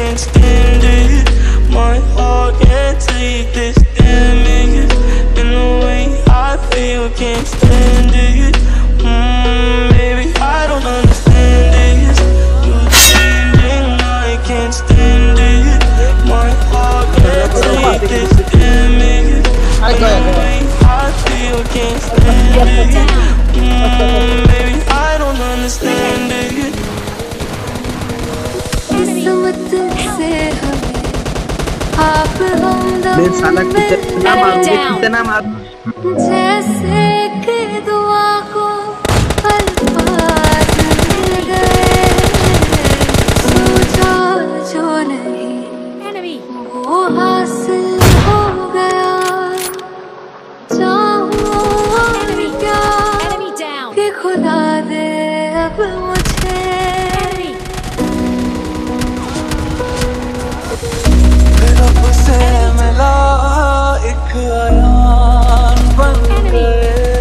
can't stand it. My heart can't take this damage. And the way I feel, can't stand it. Maybe I don't understand this. You're changing, I can't stand it. My heart can't take this damage. And the way I feel, can't stand it. Maybe I don't understand it. साला कितना मार जैसे कि दुआ को अल्फाज मिल गए सोचा जो नहीं वो हासिल हो गया चाहूं क्या कि खुदा दे अब मुझे एक आयाम बन गए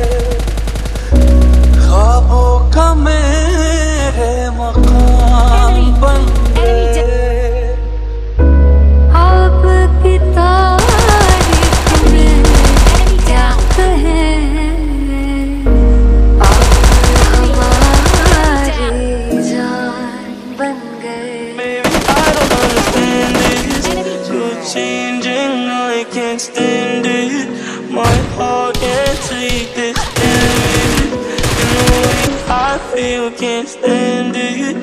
ख्वाबों का मेरे मकाम बन गए आपकी तारीफ में क्या कहें आप हमारी जान बन गए Can't stand it. My heart can't take this damage. And the way I feel, can't stand it.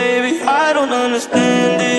Maybe I don't understand it.